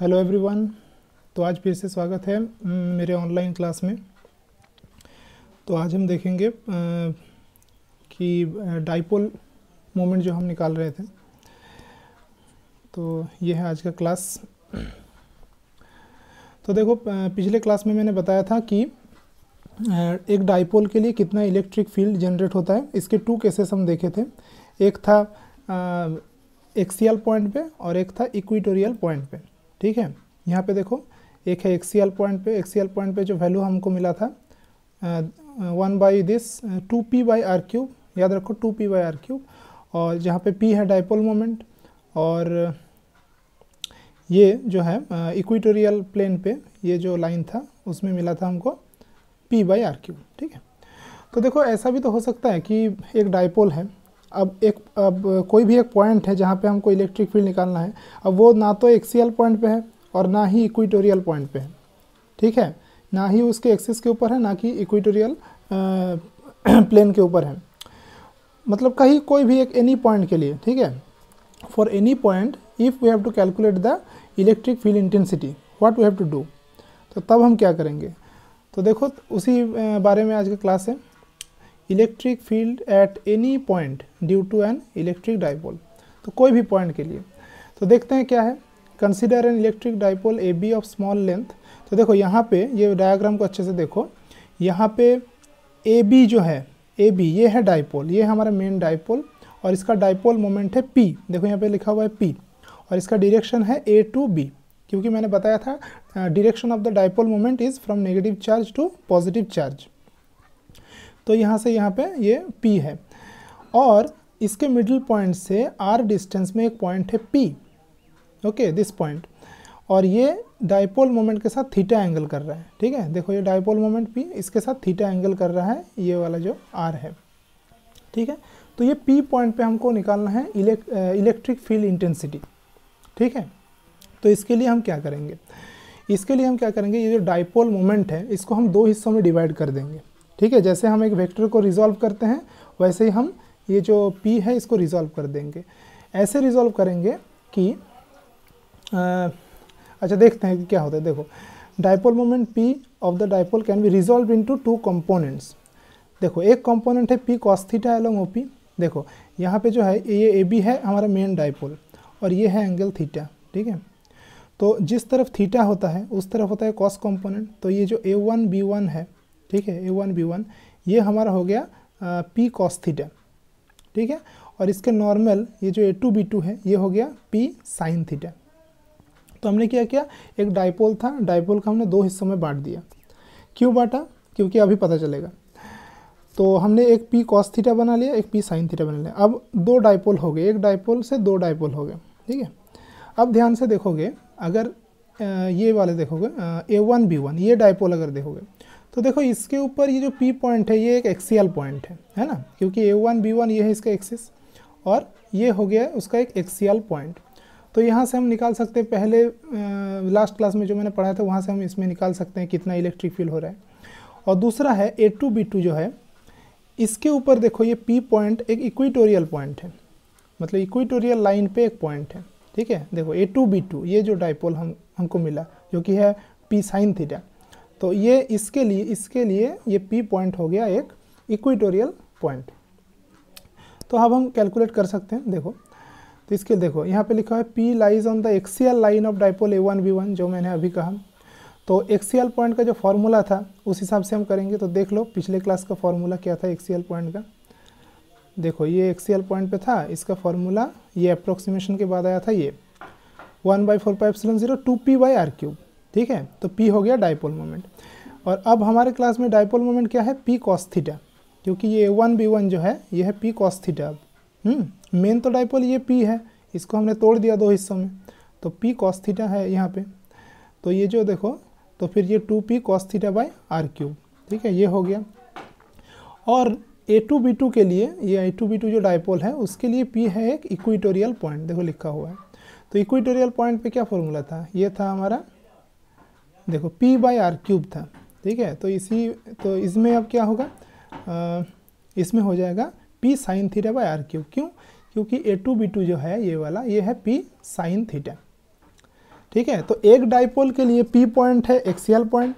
Hello everyone, तो आज फिर से स्वागत है मेरे ऑनलाइन क्लास में। तो आज हम देखेंगे कि डाइपोल मोमेंट जो हम निकाल रहे थे, तो ये है आज का क्लास। तो देखो, पिछले क्लास में मैंने बताया था कि एक डाइपोल के लिए कितना इलेक्ट्रिक फील्ड जनरेट होता है। इसके टू केसेस हम देखे थे, एक था एक्सियल पॉइंट पे और एक था इक्वेटोरियल पॉइंट पे। ठीक है, यहाँ पे देखो, एक है एक्सियल पॉइंट पे जो वैल्यू हमको मिला था 1/2 π/r³, याद रखो 2 π/r³, और जहाँ पे p है डाइपोल मोमेंट, और ये जो है इक्वेटोरियल प्लेन पे ये जो लाइन था उसमें मिला था हमको p/r³। ठीक है, तो देखो ऐसा भी तो हो सकता है कि एक डाइपोल है, अब कोई भी एक पॉइंट है जहाँ पे हमको इलेक्ट्रिक फील्ड निकालना है। अब वो ना तो एक्सियल पॉइंट पे है और ना ही इक्वेटोरियल पॉइंट पे है, ठीक है, ना ही उसके एक्सिस के ऊपर है, ना कि इक्वेटोरियल प्लेन के ऊपर है, मतलब कहीं कोई भी एक एनी पॉइंट के लिए। ठीक है, for any point if we have to calculate the electric field intensity, what we have to do, तो तब हम क्या करेंगे। तो देखो उसी बारे में आज का क्लास है, electric field at any point due to an electric dipole. तो कोई भी पॉइंट के लिए, तो देखते हैं क्या है। Consider an electric dipole A B of small length. तो देखो यहाँ पे ये डायग्राम को अच्छे से देखो, यहाँ पे ए बी जो है, ए बी ये है डाइपोल, ये हमारा मेन डाइपोल, और इसका डाइपोल मोमेंट है पी। देखो यहाँ पे लिखा हुआ है पी, और इसका डिरेक्शन है ए टू बी, क्योंकि मैंने बताया था direction of the dipole moment is from negative charge to positive charge. तो यहाँ से यहाँ पे ये P है, और इसके मिडिल पॉइंट से R डिस्टेंस में एक पॉइंट है P, ओके, दिस पॉइंट, और ये डाइपोल मोमेंट के साथ थीटा एंगल कर रहा है। ठीक है, देखो ये डाइपोल मोमेंट P इसके साथ थीटा एंगल कर रहा है, ये वाला जो R है। ठीक है, तो ये P पॉइंट पे हमको निकालना है इलेक्ट्रिक फील्ड इंटेंसिटी। ठीक है, तो इसके लिए हम क्या करेंगे, ये जो डाइपोल मोमेंट है इसको हम दो हिस्सों में डिवाइड कर देंगे। ठीक है, जैसे हम एक वेक्टर को रिजॉल्व करते हैं वैसे ही हम ये जो P है इसको रिजॉल्व कर देंगे। ऐसे रिजॉल्व करेंगे कि अच्छा देखते हैं कि क्या होता है। देखो, dipole moment P of the dipole can be resolve into two components. देखो एक कंपोनेंट है P cos theta along OP। देखो यहाँ पे जो है ये AB है हमारा मेन डाइपोल, और ये है एंगल थीटा। ठीक है, तो जिस तरफ थीटा होता है उस तरफ होता है कॉस कॉम्पोनेंट। तो ये जो A1B1 है, ठीक है, A1B1 ये हमारा हो गया P cos थीटा। ठीक है, और इसके नॉर्मल ये जो A2B2 है ये हो गया P sin थीटा। तो हमने क्या किया, एक डाइपोल था, डाइपोल का हमने दो हिस्सों में बांट दिया। क्यों बांटा, क्योंकि अभी पता चलेगा। तो हमने एक P cos थीटा बना लिया, एक P sin थीटा बना लिया। अब दो डाइपोल हो गए, एक डाइपोल से दो डाइपोल हो गए। ठीक है, अब ध्यान से देखोगे, अगर ये वाले देखोगे A1B1 ये डाइपोल अगर देखोगे, तो देखो इसके ऊपर ये जो P पॉइंट है ये एक एक्सियल पॉइंट है ना, क्योंकि A1B1 ये है इसका एक्सिस, और ये हो गया उसका एक एक्सियल पॉइंट। तो यहाँ से हम निकाल सकते हैं, पहले लास्ट क्लास में जो मैंने पढ़ाया था वहाँ से हम इसमें निकाल सकते हैं कितना इलेक्ट्रिक फील्ड हो रहा है। और दूसरा है A2B2 जो है इसके ऊपर देखो, ये P पॉइंट एक इक्वेटोरियल पॉइंट है, मतलब इक्वेटोरियल लाइन पर एक पॉइंट है। ठीक है, देखो A2B2 ये जो डाइपोल हमको मिला जो कि है P साइन थीटा, तो ये इसके लिए ये P पॉइंट हो गया एक इक्वेटोरियल पॉइंट। तो अब हम कैलकुलेट कर सकते हैं। देखो, तो इसके देखो यहाँ पे लिखा है P lies on the axial line of dipole A1B1 जो मैंने अभी कहा। तो एक्सियल पॉइंट का जो फार्मूला था उस हिसाब से हम करेंगे। तो देख लो पिछले क्लास का फार्मूला क्या था एक्सियल पॉइंट का। देखो ये एक्सियल पॉइंट पे था, इसका फार्मूला ये अप्रोक्सीमेशन के बाद आया था, ये 1/4πε0 2p/r³। ठीक है, तो P हो गया डाइपोल मोमेंट, और अब हमारे क्लास में डाइपोल मोमेंट क्या है, P cos थीटा, क्योंकि ये A1B1 जो है ये है P cos थीटा। अब मेन तो डाइपोल ये P है, इसको हमने तोड़ दिया दो हिस्सों में, तो P cos थीटा है यहाँ पे। तो ये जो देखो, तो फिर ये 2P cos थीटा /r³। ठीक है, ये हो गया। और A2B2 के लिए, ये A2B2 जो डाइपोल है उसके लिए P है एक इक्वेटोरियल पॉइंट, देखो लिखा हुआ है। तो इक्वेटोरियल पॉइंट पर क्या फॉर्मूला था, ये था हमारा देखो p/r³ था। ठीक है, तो इसमें अब क्या होगा, इसमें हो जाएगा p sin थीटा /r³। क्यों, क्योंकि A2B2 जो है ये वाला ये है p sin थीटा। ठीक है। तो एक डाइपोल के लिए पी पॉइंट है एक्सियल पॉइंट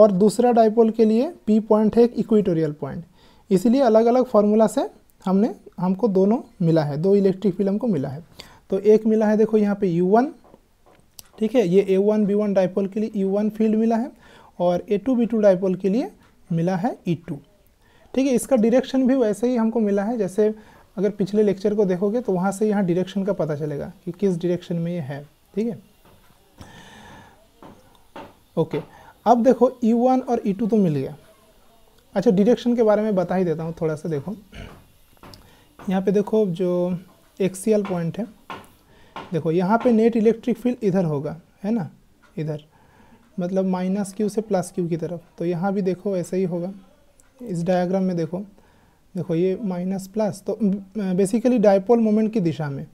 और दूसरा डाइपोल के लिए पी पॉइंट है एक इक्वेटोरियल पॉइंट, इसलिए अलग अलग फार्मूला से हमको दोनों मिला है, दो इलेक्ट्रिक फील्ड हमको मिला है। तो एक मिला है देखो यहाँ पे U1, ठीक है, ये A1 B1 डाइपोल के लिए U1 फील्ड मिला है और A2 B2 डाइपोल के लिए मिला है E2, ठीक है। इसका डायरेक्शन भी वैसे ही हमको मिला है, जैसे अगर पिछले लेक्चर को देखोगे तो वहाँ से यहाँ डायरेक्शन का पता चलेगा कि किस डायरेक्शन में ये है, ठीक है। ओके, अब देखो E1 और E2 तो मिल गया। अच्छा, डायरेक्शन के बारे में बता ही देता हूँ थोड़ा सा। देखो यहाँ पे देखो जो एक्सियल पॉइंट है, देखो यहाँ पे नेट इलेक्ट्रिक फील्ड इधर होगा, है ना, इधर मतलब माइनस क्यू से प्लस क्यू की तरफ। तो यहाँ भी देखो ऐसे ही होगा, इस डायग्राम में देखो, देखो ये माइनस प्लस, तो बेसिकली डायपोल मोमेंट की दिशा में।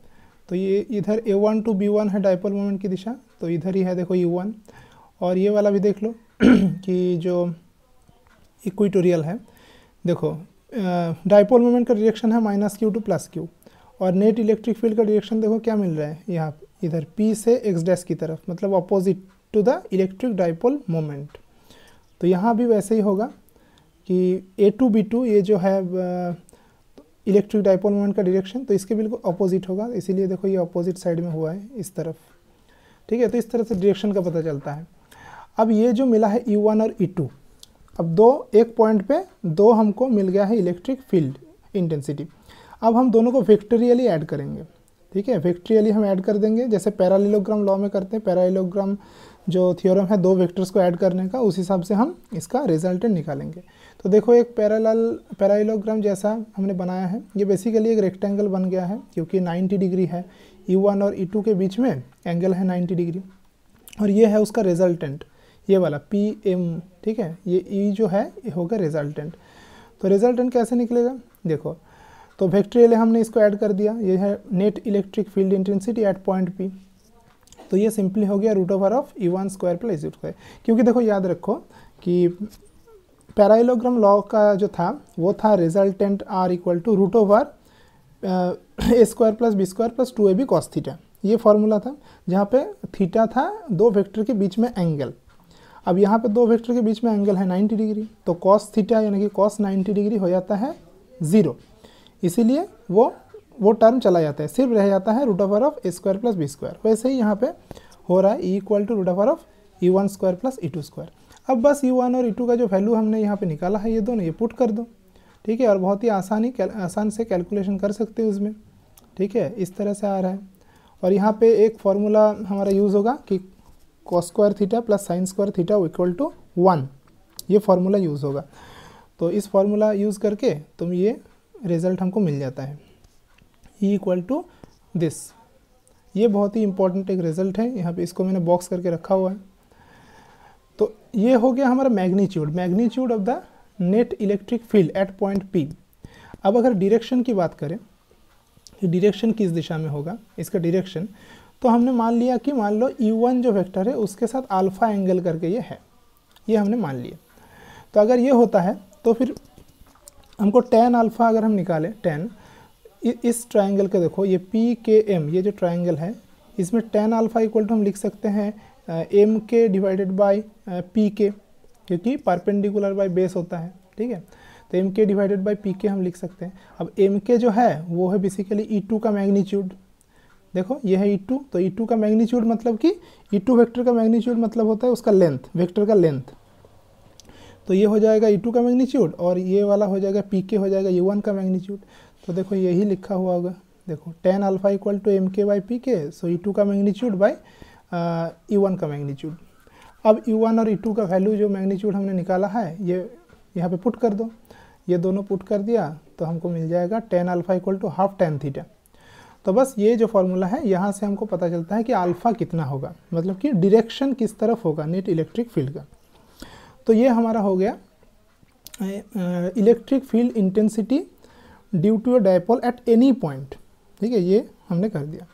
तो ये इधर A1 टू B1 है डायपोल मोमेंट की दिशा, तो इधर ही है देखो U1। और ये वाला भी देख लो कि जो इक्वेटोरियल है, देखो डायपोल मोमेंट का डायरेक्शन है minus Q to plus Q और नेट इलेक्ट्रिक फील्ड का डायरेक्शन देखो क्या मिल रहा है यहाँ इधर P से एक्स डैश की तरफ, मतलब opposite to the electric dipole moment. तो यहाँ भी वैसे ही होगा कि A2 B2 ये जो है इलेक्ट्रिक डायपोल मोमेंट का डायरेक्शन, तो इसके बिल्कुल अपोजिट होगा, इसीलिए देखो ये अपोजिट साइड में हुआ है इस तरफ, ठीक है। तो इस तरह से डायरेक्शन का पता चलता है। अब ये जो मिला है E1 और E2, अब दो, एक पॉइंट पे दो हमको मिल गया है इलेक्ट्रिक फील्ड इंटेंसिटी। अब हम दोनों को वेक्टोरियली ऐड करेंगे, ठीक है, वेक्टोरियली हम ऐड कर देंगे जैसे पैरेललोग्राम लॉ में करते हैं। पैरेललोग्राम जो थ्योरम है दो वेक्टर्स को ऐड करने का, उस हिसाब से हम इसका रिजल्टेंट निकालेंगे। तो देखो एक पैरेललोग्राम जैसा हमने बनाया है, ये बेसिकली एक रेक्टेंगल बन गया है क्योंकि 90 डिग्री है, E1 और E2 के बीच में एंगल है 90 डिग्री और ये है उसका रिजल्टेंट, ये वाला PM, ठीक है, ये E जो है ये होगा रिजल्टेंट। तो रिजल्टेंट कैसे निकलेगा देखो, तो वेक्टोरियल हमने इसको ऐड कर दिया, ये है net electric field intensity at point P, तो ये सिंपली हो गया root over of E1 square plus E2 square. क्योंकि देखो याद रखो कि पैरेललोग्राम लॉ का जो था वो था resultant R equal to root over A square plus B square plus 2ab cos theta, ये फार्मूला था जहाँ पे थीटा था दो वेक्टर के बीच में एंगल। अब यहाँ पे दो वेक्टर के बीच में एंगल है 90 डिग्री, तो कॉस थीटा यानी कि कॉस 90 डिग्री हो जाता है 0, इसीलिए वो टर्म चला जाता है, सिर्फ रह जाता है root over of A square plus B square. वैसे ही यहाँ पे हो रहा है E equal to root over of E1 square plus E2 square. अब बस E1 और E2 का जो वैल्यू हमने यहाँ पे निकाला है ये दोनों, ये पुट कर दो, ठीक है, और बहुत ही आसान से कैलकुलेशन कर सकते हो उसमें, ठीक है, इस तरह से आ रहा है। और यहाँ पे एक फार्मूला हमारा यूज़ होगा कि cos square theta plus sine square theta equal to 1, ये फार्मूला यूज़ होगा। तो इस फार्मूला यूज़ करके तुम ये रिजल्ट हमको मिल जाता है E इक्वल टू दिस। ये बहुत ही इम्पॉर्टेंट एक रिजल्ट है, यहाँ पे इसको मैंने बॉक्स करके रखा हुआ है। तो ये हो गया हमारा magnitude of the net electric field at point P। अब अगर डायरेक्शन की बात करें, डायरेक्शन किस दिशा में होगा इसका डायरेक्शन, तो हमने मान लिया कि मान लो E1 जो वेक्टर है उसके साथ अल्फा एंगल करके ये है, ये हमने मान लिया। तो अगर ये होता है तो फिर हमको tan अल्फ़ा अगर हम निकालें, tan इस ट्रायंगल के, देखो ये PKM ये जो ट्रायंगल है इसमें tan अल्फ़ा इक्वल टू हम लिख सकते हैं MK डिवाइडेड बाय PK, क्योंकि परपेंडिकुलर बाय बेस होता है, ठीक है, तो MK डिवाइडेड बाय PK हम लिख सकते हैं। अब MK जो है वो है बेसिकली E2 का मैग्नीट्यूड, देखो ये है E2, तो E2 का मैग्नीट्यूड मतलब कि E2 वेक्टर का मैग्नीट्यूड मतलब होता है उसका लेंथ, वेक्टर का लेंथ। तो ये हो जाएगा E2 का मैग्नीट्यूड और ये वाला हो जाएगा PK हो जाएगा E1 का मैग्नीट्यूड। तो देखो यही लिखा हुआ होगा, देखो tan alpha equal to MK by PK, so E2 का मैग्नीट्यूड बाई E1 का मैग्नीट्यूड। अब E1 और E2 का वैल्यू जो मैग्नीट्यूड हमने निकाला है ये यहाँ पे पुट कर दो, ये दोनों पुट कर दिया तो हमको मिल जाएगा tan alpha equal to half tan theta. तो बस ये जो फार्मूला है यहाँ से हमको पता चलता है कि अल्फ़ा कितना होगा, मतलब कि डायरेक्शन किस तरफ होगा नेट इलेक्ट्रिक फील्ड का। तो ये हमारा हो गया electric field intensity due to a dipole at any point, ठीक है, ये हमने कर दिया।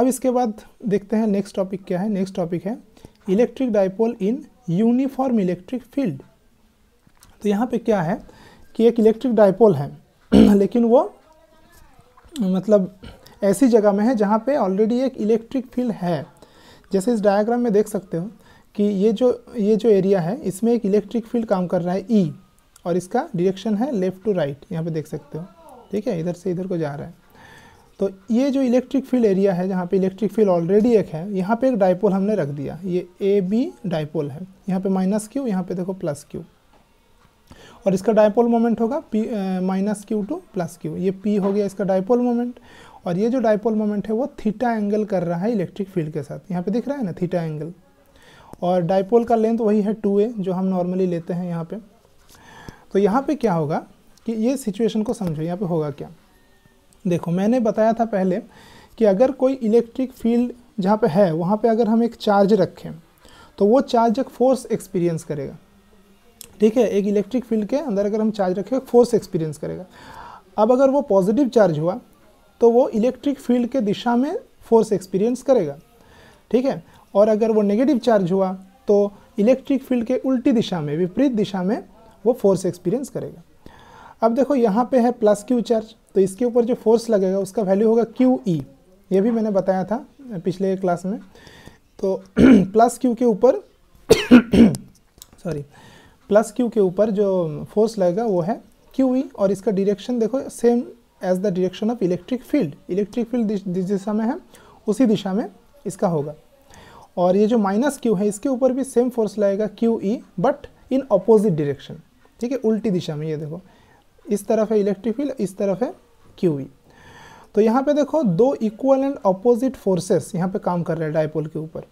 अब इसके बाद देखते हैं नेक्स्ट टॉपिक क्या है। नेक्स्ट टॉपिक है electric dipole in uniform electric field. तो यहाँ पे क्या है कि एक इलेक्ट्रिक डायपोल है लेकिन वो मतलब ऐसी जगह में है जहाँ पे ऑलरेडी एक इलेक्ट्रिक फील्ड है, जैसे इस डायग्राम में देख सकते हो कि ये जो एरिया है इसमें एक इलेक्ट्रिक फील्ड काम कर रहा है E और इसका डिरेक्शन है लेफ़्ट टू राइट, यहाँ पे देख सकते हो, ठीक है, इधर से इधर को जा रहा है। तो ये जो इलेक्ट्रिक फील्ड एरिया है जहाँ पे इलेक्ट्रिक फील्ड ऑलरेडी एक है, यहाँ पे एक डाइपोल हमने रख दिया, ये AB डाइपोल है, यहाँ पे माइनस क्यू, यहाँ पे देखो प्लस क्यू, और इसका डाइपोल मोमेंट होगा P minus Q to plus Q, ये P हो गया इसका डाइपोल मोमेंट, और ये जो डाइपोल मोमेंट है वो थीटा एंगल कर रहा है इलेक्ट्रिक फील्ड के साथ, यहाँ पे दिख रहा है ना थीटा एंगल, और डाइपोल का लेंथ वही है 2a जो हम नॉर्मली लेते हैं यहाँ पे। तो यहाँ पे क्या होगा कि ये सिचुएशन को समझो, यहाँ पे होगा क्या, देखो मैंने बताया था पहले कि अगर कोई इलेक्ट्रिक फील्ड जहाँ पे है वहाँ पे अगर हम एक चार्ज रखें तो वो चार्ज एक फोर्स एक्सपीरियंस करेगा, ठीक है, एक इलेक्ट्रिक फील्ड के अंदर अगर हम चार्ज रखें फोर्स एक्सपीरियंस करेगा। अब अगर वो पॉजिटिव चार्ज हुआ तो वो इलेक्ट्रिक फील्ड के दिशा में फोर्स एक्सपीरियंस करेगा, ठीक है, और अगर वो नेगेटिव चार्ज हुआ तो इलेक्ट्रिक फील्ड के उल्टी दिशा में, विपरीत दिशा में वो फोर्स एक्सपीरियंस करेगा। अब देखो यहाँ पे है प्लस क्यू चार्ज, तो इसके ऊपर जो फोर्स लगेगा उसका वैल्यू होगा QE, ये भी मैंने बताया था पिछले क्लास में। तो प्लस क्यू के ऊपर सॉरी प्लस क्यू के ऊपर जो फोर्स लगेगा वो है QE, और इसका डिरेक्शन देखो same as the direction of electric field, electric field जिस दिशा में है उसी दिशा में इसका होगा। और ये जो माइनस क्यू है इसके ऊपर भी सेम फोर्स लगेगा QE but in opposite direction, ठीक है, उल्टी दिशा में, ये देखो इस तरफ है इलेक्ट्रिक फील्ड, इस तरफ है QE। तो यहाँ पे देखो दो इक्वल एंड अपोजिट फोर्सेस यहाँ पे काम कर रहे हैं डायपोल के ऊपर।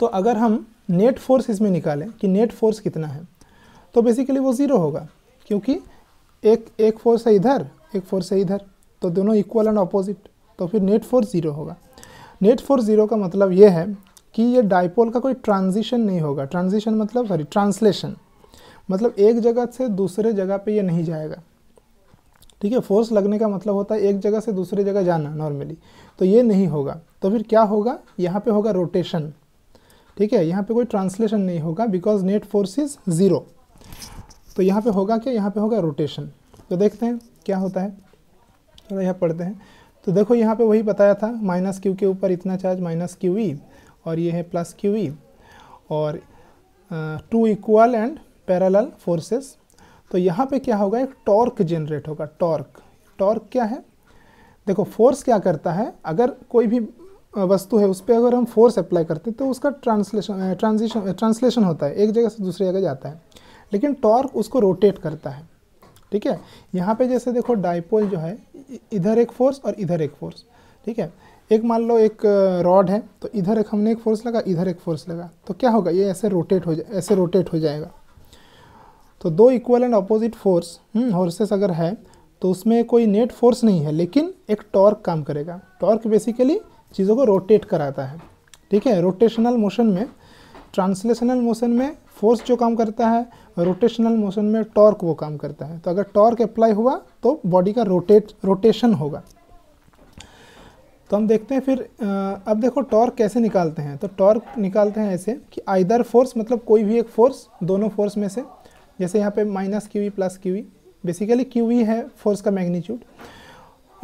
तो अगर हम नेट फोर्स इसमें निकालें कि नेट फोर्स कितना है, तो बेसिकली वो ज़ीरो होगा, क्योंकि एक फोर्स है इधर, एक फोर्स है इधर, तो दोनों इक्वल एंड अपोजिट, तो फिर नेट फोर्स ज़ीरो होगा। नेट फोर्स ज़ीरो का मतलब ये है कि ये डायपोल का कोई ट्रांजिशन नहीं होगा, ट्रांजिशन मतलब सॉरी ट्रांसलेशन मतलब एक जगह से दूसरे जगह पे ये नहीं जाएगा, ठीक है, फोर्स लगने का मतलब होता है एक जगह से दूसरे जगह जाना नॉर्मली, तो ये नहीं होगा। तो फिर क्या होगा, यहाँ पे होगा रोटेशन, ठीक है, यहाँ पे कोई ट्रांसलेशन नहीं होगा because net force is zero. तो यहाँ पे होगा क्या, यहाँ पे होगा रोटेशन। तो देखते हैं क्या होता है, थोड़ा यहाँ पढ़ते हैं। तो देखो यहाँ पे वही बताया था, माइनस क्यू के ऊपर इतना चार्ज माइनस QE, और ये है प्लस QE, और two equal and parallel forces. तो यहाँ पे क्या होगा, एक टॉर्क जनरेट होगा। टॉर्क क्या है, देखो फोर्स क्या करता है, अगर कोई भी वस्तु है उस पर अगर हम फोर्स अप्लाई करते हैं तो उसका ट्रांसलेशन होता है, एक जगह से दूसरी जगह जाता है, लेकिन टॉर्क उसको रोटेट करता है, ठीक है। यहाँ पे जैसे देखो डाइपोल जो है इधर एक फोर्स और इधर एक फोर्स, ठीक है, एक मान लो एक रॉड है तो इधर एक हमने एक फोर्स लगा, इधर एक फोर्स लगा, तो क्या होगा ये ऐसे रोटेट हो जाएगा। तो दो इक्वल एंड अपोजिट फोर्सेस अगर है तो उसमें कोई नेट फोर्स नहीं है, लेकिन एक टॉर्क काम करेगा। टॉर्क बेसिकली चीज़ों को रोटेट कराता है, ठीक है। रोटेशनल मोशन में, ट्रांसलेशनल मोशन में फोर्स जो काम करता है, रोटेशनल मोशन में टॉर्क वो काम करता है। तो अगर टॉर्क अप्लाई हुआ तो बॉडी का रोटेशन होगा। तो हम देखते हैं फिर, अब देखो टॉर्क कैसे निकालते हैं। तो टॉर्क निकालते हैं ऐसे कि आइदर फोर्स मतलब कोई भी एक फोर्स, दोनों फोर्स में से, जैसे यहाँ पे minus QE plus QE, basically QE है फोर्स का magnitude,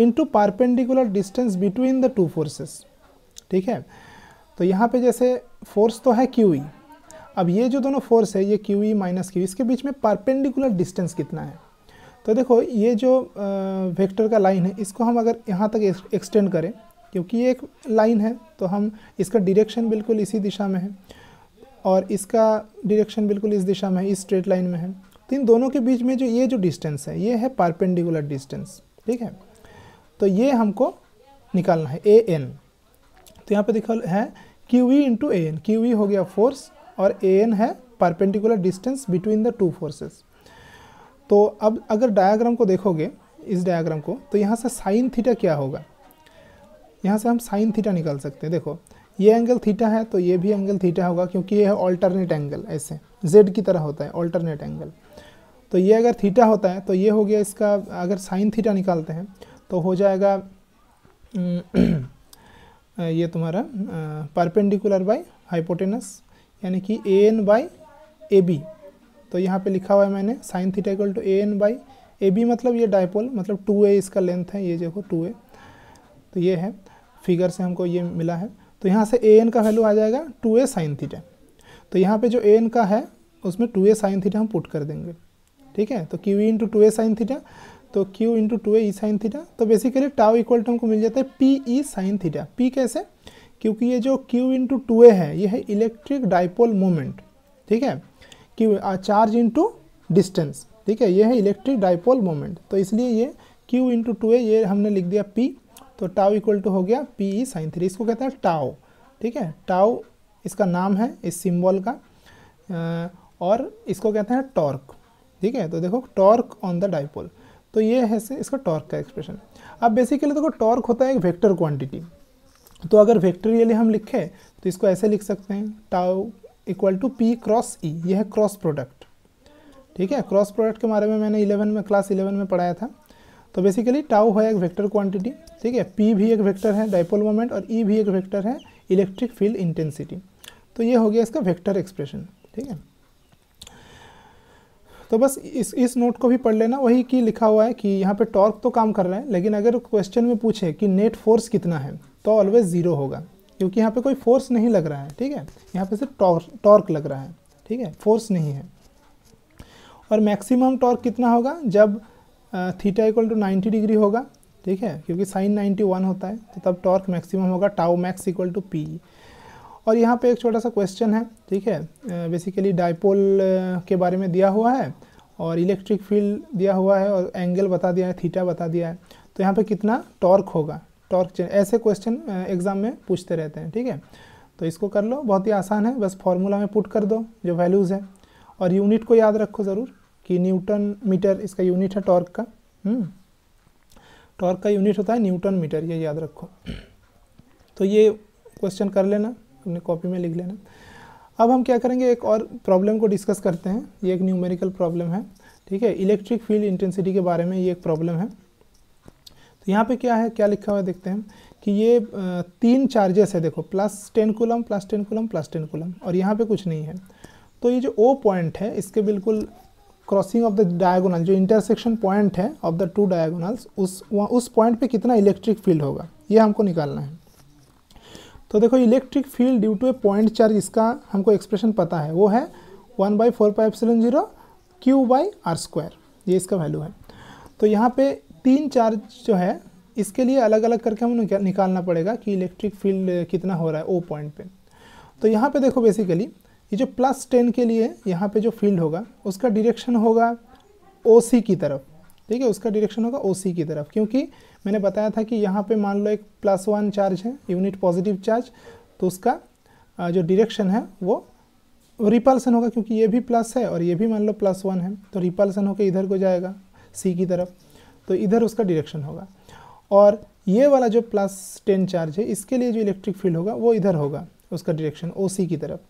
into perpendicular distance between the two forces, ठीक है। तो यहाँ पे जैसे फोर्स तो है QE, अब ये जो दोनों फोर्स है ये QE माइनस QE, इसके बीच में परपेंडिकुलर डिस्टेंस कितना है। तो देखो ये जो वेक्टर का लाइन है इसको हम अगर यहाँ तक एक्सटेंड करें, क्योंकि ये एक लाइन है तो हम इसका डिरेक्शन बिल्कुल इसी दिशा में है और इसका डिरेक्शन बिल्कुल इस दिशा में है, इस स्ट्रेट लाइन में है। तो इन दोनों के बीच में जो ये जो डिस्टेंस है ये है परपेंडिकुलर डिस्टेंस, ठीक है। तो ये हमको निकालना है AN। तो यहाँ पे देखो है QE इंटू AN, QE हो गया फोर्स और AN है perpendicular distance between the two forces. तो अब अगर डायग्राम को देखोगे, इस डायग्राम को, तो यहाँ से साइन थीटा क्या होगा, यहाँ से हम साइन थीटा निकाल सकते हैं। देखो ये एंगल थीटा है तो ये भी एंगल थीटा होगा, क्योंकि ये है ऑल्टरनेट एंगल, ऐसे Z की तरह होता है ऑल्टरनेट एंगल। तो ये अगर थीटा होता है तो ये हो गया इसका, अगर साइन थीटा निकालते हैं तो हो जाएगा ये तुम्हारा परपेंडिकुलर बाय हाइपोटेनस, यानी कि AN बाई AB। तो यहाँ पे लिखा हुआ है मैंने sine theta equal to AN by AB, मतलब ये डायपोल मतलब 2a इसका लेंथ है, ये देखो 2a, तो ये है फिगर से हमको ये मिला है। तो यहाँ से an का वैल्यू आ जाएगा 2a साइन थीटा। तो यहाँ पे जो an का है उसमें 2a साइन थीटा हम पुट कर देंगे, ठीक है। तो q into 2a sine theta, तो q into 2a E sine theta. तो बेसिकली टाउ इक्वल टू हमको मिल जाता है P E sine theta. P कैसे? क्योंकि ये जो q इंटू 2a है ये है इलेक्ट्रिक डाइपोल मोमेंट, ठीक है। q चार्ज इंटू डिस्टेंस, ठीक है, ये है इलेक्ट्रिक डाइपोल मोमेंट। तो इसलिए ये q इंटू 2a ये हमने लिख दिया p। तो टाउ इक्वल टू हो गया पी ई साइन थीटा। इसको कहते हैं टाउ, ठीक है। टाउ इसका नाम है इस सिंबल का, और इसको कहते हैं टॉर्क, ठीक है। तो देखो टॉर्क ऑन द डाइपोल, तो ये है इसका टॉर्क का एक्सप्रेशन। अब बेसिकली देखो टॉर्क होता है एक वेक्टर क्वांटिटी। तो अगर वेक्टर रियली हम लिखें तो इसको ऐसे लिख सकते हैं tau equal to P cross E, यह है क्रॉस प्रोडक्ट, ठीक है। क्रॉस प्रोडक्ट के बारे में मैंने क्लास 11 में पढ़ाया था। तो बेसिकली टाउ है एक वेक्टर क्वांटिटी, ठीक है। पी भी एक वेक्टर है डाइपोल मोमेंट, और ई भी एक वेक्टर है इलेक्ट्रिक फील्ड इंटेंसिटी। तो ये हो गया इसका वेक्टर एक्सप्रेशन, ठीक है। तो बस इस नोट को भी पढ़ लेना, वही कि लिखा हुआ है कि यहाँ पे टॉर्क तो काम कर रहा है, लेकिन अगर क्वेश्चन में पूछे कि नेट फोर्स कितना है तो ऑलवेज ज़ीरो होगा, क्योंकि यहाँ पे कोई फोर्स नहीं लग रहा है, ठीक है। यहाँ पे सिर्फ टॉर्क लग रहा है, ठीक है, फोर्स नहीं है। और मैक्सिमम टॉर्क कितना होगा? जब थीटा इक्वल टू 90 डिग्री होगा, ठीक है, क्योंकि साइन 91 होता है, तो तब टॉर्क मैक्सिमम होगा tau max equal to P. और यहाँ पे एक छोटा सा क्वेश्चन है, ठीक है, बेसिकली डाइपोल के बारे में दिया हुआ है, और इलेक्ट्रिक फील्ड दिया हुआ है, और एंगल बता दिया है, थीटा बता दिया है। तो यहाँ पे कितना टॉर्क होगा, टॉर्क ऐसे क्वेश्चन एग्ज़ाम में पूछते रहते हैं, ठीक है। तो इसको कर लो, बहुत ही आसान है, बस फॉर्मूला में पुट कर दो जो वैल्यूज़ है। और यूनिट को याद रखो ज़रूर कि न्यूटन मीटर इसका यूनिट है टॉर्क का। टॉर्क का यूनिट होता है न्यूटन मीटर, ये याद रखो। तो ये क्वेश्चन कर लेना, अपने कॉपी में लिख लेना। अब हम क्या करेंगे, एक और प्रॉब्लम को डिस्कस करते हैं। ये एक न्यूमेरिकल प्रॉब्लम है, ठीक है, इलेक्ट्रिक फील्ड इंटेंसिटी के बारे में ये एक प्रॉब्लम है। तो यहाँ पे क्या है, क्या लिखा हुआ है देखते हैं कि ये 3 चार्जेस है, देखो +10 कूलम +10 कूलम +10 कूलम, और यहाँ पे कुछ नहीं है। तो ये जो O पॉइंट है इसके बिल्कुल क्रॉसिंग ऑफ द डायगोनल, जो इंटरसेक्शन पॉइंट है ऑफ द 2 डायगोनल्स, उस पॉइंट पे कितना इलेक्ट्रिक फील्ड होगा ये हमको निकालना है। तो देखो electric field due to a point charge, इसका हमको एक्सप्रेशन पता है, वो है 1/4πε0 q/r², ये इसका वैल्यू है। तो यहाँ पे 3 चार्ज जो है इसके लिए अलग अलग करके हमें निकालना पड़ेगा कि इलेक्ट्रिक फील्ड कितना हो रहा है ओ पॉइंट पे। तो यहाँ पे देखो बेसिकली ये जो +10 के लिए यहाँ पे जो फील्ड होगा उसका डायरेक्शन होगा OC की तरफ, ठीक है, उसका डायरेक्शन होगा OC की तरफ, क्योंकि मैंने बताया था कि यहाँ पे मान लो एक +1 चार्ज है, यूनिट पॉजिटिव चार्ज, तो उसका जो डायरेक्शन है वो रिपल्सन होगा, क्योंकि ये भी प्लस है और ये भी मान लो +1 है, तो रिपल्सन होकर इधर को जाएगा C की तरफ, तो इधर उसका डायरेक्शन होगा। और ये वाला जो +10 चार्ज है इसके लिए जो इलेक्ट्रिक फील्ड होगा वो इधर होगा, उसका डायरेक्शन OC की तरफ।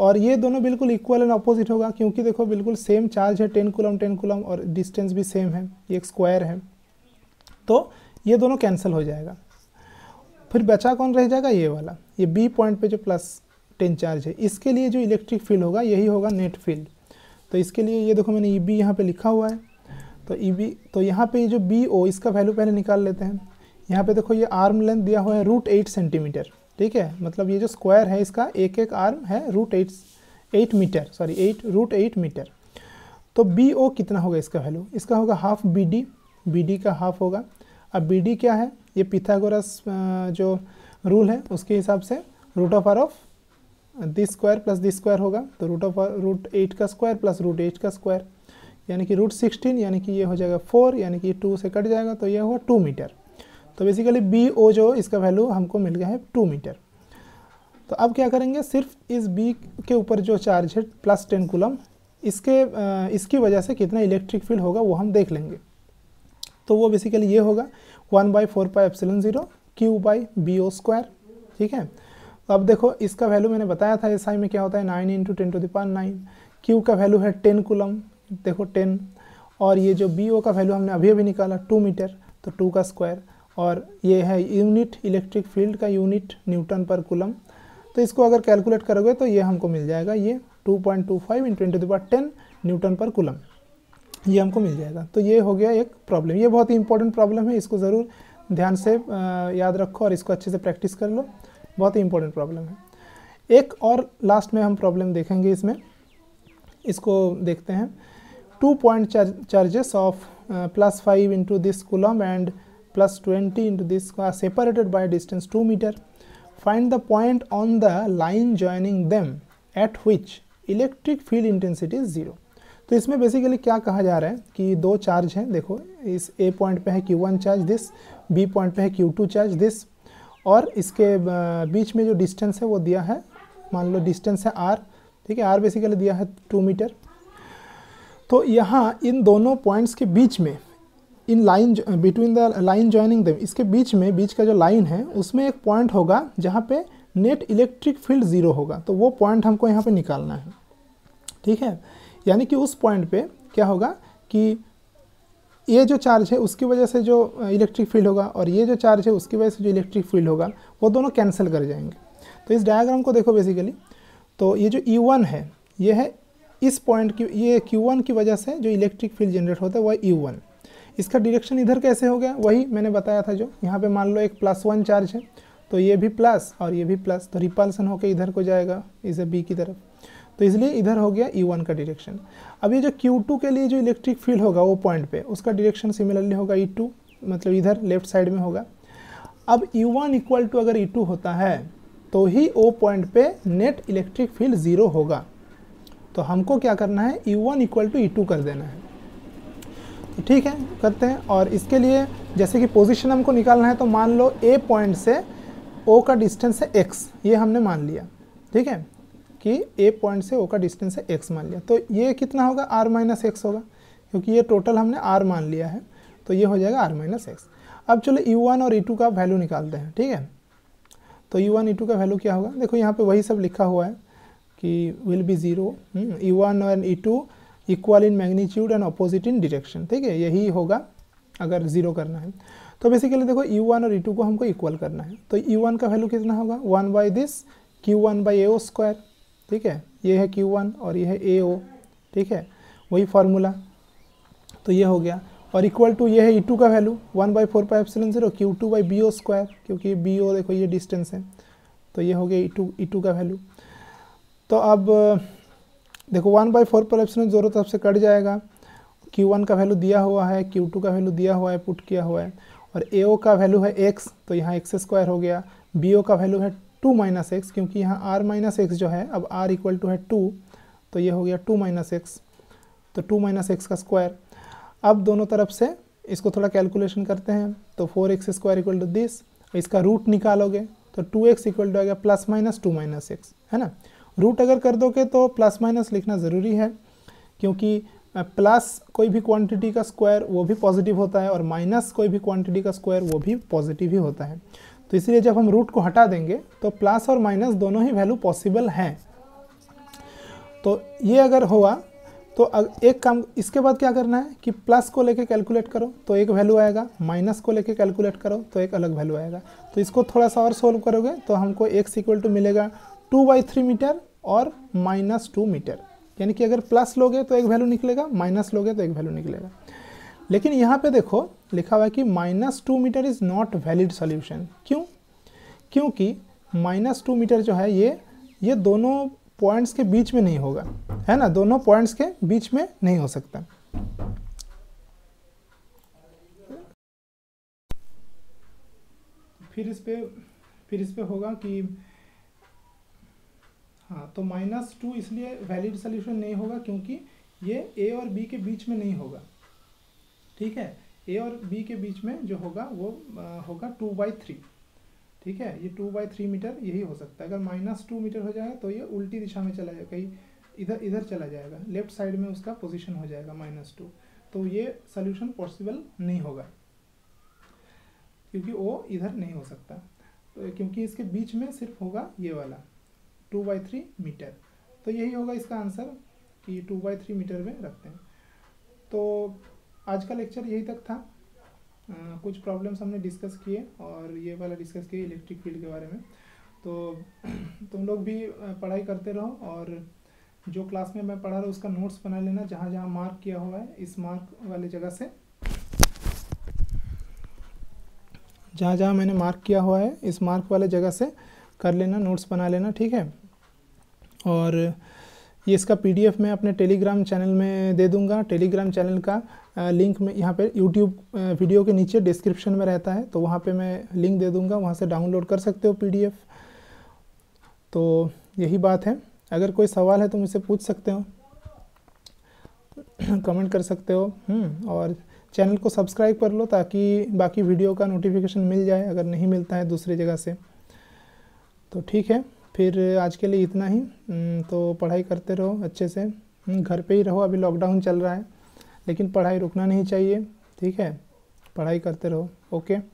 और ये दोनों बिल्कुल इक्वल एंड ऑपोजिट होगा, क्योंकि देखो बिल्कुल सेम चार्ज है 10 कूलम और डिस्टेंस भी सेम है, ये एक स्क्वायर है। तो ये दोनों कैंसिल हो जाएगा, फिर बचा कौन रह जाएगा? ये वाला, ये बी पॉइंट पे जो +10 चार्ज है इसके लिए जो इलेक्ट्रिक फील्ड होगा यही होगा नेट फील्ड। तो इसके लिए ये देखो मैंने ई बी यहाँ पर लिखा हुआ है। तो ई बी, तो यहाँ पर जो बी ओ इसका वैल्यू पहले निकाल लेते हैं। यहाँ पर देखो ये आर्म लेंथ दिया हुआ है √8 सेंटीमीटर, ठीक है, मतलब ये जो स्क्वायर है इसका एक आर्म है √8 मीटर। तो बी ओ कितना होगा इसका वैल्यू? इसका होगा half B D, B D का हाफ होगा। अब बी डी क्या है? ये पिथागोरस जो रूल है उसके हिसाब से √r/r प्लस दिस स्क्वायर होगा। तो √8 का स्क्वायर प्लस √8 का स्क्वायर, यानी कि √16, यानी कि ये हो जाएगा 4, यानी कि 2 से कट जाएगा, तो ये होगा 2 मीटर। तो बेसिकली बी ओ जो इसका वैल्यू हमको मिल गया है 2 मीटर। तो अब क्या करेंगे, सिर्फ इस बी के ऊपर जो चार्ज है +10 कूलम, इसकी वजह से कितना इलेक्ट्रिक फील्ड होगा वो हम देख लेंगे। तो वो बेसिकली ये होगा 1/4πε0 q/b², ठीक है। तो अब देखो इसका वैल्यू मैंने बताया था एसआई में क्या होता है, 9 × 10⁹ क्यू का वैल्यू है 10 कूलम, देखो 10, और ये जो बी ओ का वैल्यू हमने अभी निकाला 2 मीटर, तो 2 का स्क्वायर, और ये है यूनिट इलेक्ट्रिक फील्ड का यूनिट N/कूलम। तो इसको अगर कैलकुलेट करोगे तो ये हमको मिल जाएगा, ये 2.25 × 10 N/कूलम ये हमको मिल जाएगा। तो ये हो गया एक प्रॉब्लम, ये बहुत ही इंपॉर्टेंट प्रॉब्लम है, इसको ज़रूर ध्यान से याद रखो और इसको अच्छे से प्रैक्टिस कर लो। बहुत ही इंपॉर्टेंट प्रॉब्लम है। एक और लास्ट में हम प्रॉब्लम देखेंगे इसमें, इसको देखते हैं। 2 point charges of +5 into this coulomb and +20 into this are separated by distance 2 metre. Find the point on the line joining them at which electric field intensity is 0। तो इसमें बेसिकली क्या कहा जा रहा है कि दो चार्ज हैं, देखो इस ए पॉइंट पे है Q1 charge this, B point पे है Q2 चार्ज दिस, और इसके बीच में जो डिस्टेंस है वो दिया है, मान लो डिस्टेंस है R, ठीक है, R बेसिकली दिया है 2 मीटर। तो यहाँ इन दोनों पॉइंट्स के बीच में, in line between the line joining them, इसके बीच में, बीच का जो लाइन है उसमें एक पॉइंट होगा जहाँ पे नेट इलेक्ट्रिक फील्ड 0 होगा। तो वो पॉइंट हमको यहाँ पे निकालना है, ठीक है। यानी कि उस पॉइंट पे क्या होगा कि ये जो चार्ज है उसकी वजह से जो इलेक्ट्रिक फील्ड होगा और ये जो चार्ज है उसकी वजह से जो इलेक्ट्रिक फील्ड होगा वो दोनों कैंसिल कर जाएंगे। तो इस डायग्राम को देखो बेसिकली, तो ये जो E1 है, ये है इस पॉइंट की, ये Q1 की वजह से जो इलेक्ट्रिक फील्ड जनरेट होता है वह E1। इसका डिरेक्शन इधर कैसे हो गया, वही मैंने बताया था, जो यहाँ पर मान लो एक +1 चार्ज है तो ये भी प्लस और ये भी प्लस, तो रिपल्सन होकर इधर को जाएगा, इसे B की तरफ, तो इसलिए इधर हो गया E1 का डायरेक्शन। अब ये जो Q2 के लिए जो इलेक्ट्रिक फील्ड होगा वो पॉइंट पे, उसका डायरेक्शन सिमिलरली होगा E2, मतलब इधर लेफ्ट साइड में होगा। अब E1 इक्वल टू अगर E2 होता है तो ही O पॉइंट पे नेट इलेक्ट्रिक फील्ड 0 होगा। तो हमको क्या करना है, E1 इक्वल टू E2 कर देना है, तो ठीक है करते हैं। और इसके लिए जैसे कि पोजिशन हमको निकालना है, तो मान लो A पॉइंट से O का डिस्टेंस है X, ये हमने मान लिया, ठीक है, कि A पॉइंट से O का डिस्टेंस है X मान लिया। तो ये कितना होगा, R-X होगा, क्योंकि ये टोटल हमने R मान लिया है, तो ये हो जाएगा R-X। अब चलो E1 और E2 का वैल्यू निकालते हैं, ठीक है। तो E1 E2 का वैल्यू क्या होगा, देखो यहाँ पे वही सब लिखा हुआ है कि विल बी 0, E1 और E2 equal in magnitude and opposite in direction, ठीक है, यही होगा अगर 0 करना है। तो बेसिकली देखो E1 और E2 को हमको इक्वल करना है, तो E1 का वैल्यू कितना होगा, 1/Q1/AO², ठीक है, ये है Q1 और ये है AO, ठीक है, वही फार्मूला, तो ये हो गया। और इक्वल टू ये है E2 का वैल्यू 1/4πε0 Q2/BO², क्योंकि BO देखो ये डिस्टेंस है, तो ये हो गया E2 का वैल्यू। तो अब देखो 1/4πε0 तब से कट जाएगा, Q1 का वैल्यू दिया हुआ है, Q2 का वैल्यू दिया हुआ है, पुट किया हुआ है, और AO का वैल्यू है X, तो यहाँ X² हो गया। BO का वैल्यू है 2-X, क्योंकि यहाँ R-X जो है, अब R इक्वल टू है 2, तो ये हो गया 2-X, तो 2-X का स्क्वायर। अब दोनों तरफ से इसको थोड़ा कैलकुलेशन करते हैं, तो 4x² इक्वल टू दिस, इसका रूट निकालोगे तो 2x इक्वल टू आएगा ±2-x, है ना। रूट अगर कर दोगे तो ± लिखना ज़रूरी है, क्योंकि प्लस कोई भी क्वांटिटी का स्क्वायर वो भी पॉजिटिव होता है, और माइनस कोई भी क्वांटिटी का स्क्वायर वो भी पॉजिटिव ही होता है। तो इसलिए जब हम रूट को हटा देंगे तो प्लस और माइनस दोनों ही वैल्यू पॉसिबल हैं। तो ये अगर हुआ तो एक काम, इसके बाद क्या करना है कि प्लस को लेके कैलकुलेट करो तो एक वैल्यू आएगा, माइनस को लेके कैलकुलेट करो तो एक अलग वैल्यू आएगा। तो इसको थोड़ा सा और सोल्व करोगे तो हमको x इक्वल टू मिलेगा 2/3 मीटर और -2 मीटर। यानी कि अगर प्लस लोगे तो एक वैल्यू निकलेगा, माइनस लोगे तो एक वैल्यू निकलेगा। लेकिन यहाँ पे देखो लिखा हुआ है कि -2 metre is not valid solution. क्यों? क्योंकि -2 मीटर जो है ये दोनों पॉइंट्स के बीच में नहीं होगा, है ना, दोनों पॉइंट्स के बीच में नहीं हो सकता। फिर इस पे होगा कि हाँ, तो -2 इसलिए वैलिड सॉल्यूशन नहीं होगा क्योंकि ये A और B के बीच में नहीं होगा, ठीक है। A और B के बीच में जो होगा वो होगा 2/3, ठीक है, ये 2/3 मीटर यही हो सकता है। अगर -2 मीटर हो जाएगा तो ये उल्टी दिशा में चला जाएगा, कहीं इधर चला जाएगा, लेफ्ट साइड में उसका पोजीशन हो जाएगा -2, तो ये सॉल्यूशन पॉसिबल नहीं होगा क्योंकि वो इधर नहीं हो सकता, तो क्योंकि इसके बीच में सिर्फ होगा ये वाला 2/3 मीटर। तो यही होगा इसका आंसर कि 2/3 मीटर में रखते हैं। तो आज का लेक्चर यही तक था। कुछ प्रॉब्लम्स हमने डिस्कस किए और ये वाला डिस्कस किए इलेक्ट्रिक फील्ड के बारे में। तो तुम लोग भी पढ़ाई करते रहो और जो क्लास में मैं पढ़ा रहा हूँ उसका नोट्स बना लेना, जहाँ जहाँ मार्क किया हुआ है इस मार्क वाले जगह से, जहाँ जहाँ मैंने मार्क किया हुआ है इस मार्क वाले जगह से कर लेना, नोट्स बना लेना, ठीक है। और ये इसका पीडीएफ मैं अपने टेलीग्राम चैनल में दे दूंगा। टेलीग्राम चैनल का लिंक में यहाँ पे यूट्यूब वीडियो के नीचे डिस्क्रिप्शन में रहता है, तो वहाँ पे मैं लिंक दे दूंगा, वहाँ से डाउनलोड कर सकते हो पीडीएफ। तो यही बात है, अगर कोई सवाल है तो मुझसे पूछ सकते हो, कमेंट कर सकते हो। और चैनल को सब्सक्राइब कर लो ताकि बाकी वीडियो का नोटिफिकेशन मिल जाए अगर नहीं मिलता है दूसरी जगह से। तो ठीक है, फिर आज के लिए इतना ही। तो पढ़ाई करते रहो अच्छे से, घर पे ही रहो, अभी लॉकडाउन चल रहा है, लेकिन पढ़ाई रुकना नहीं चाहिए, ठीक है। पढ़ाई करते रहो, ओके।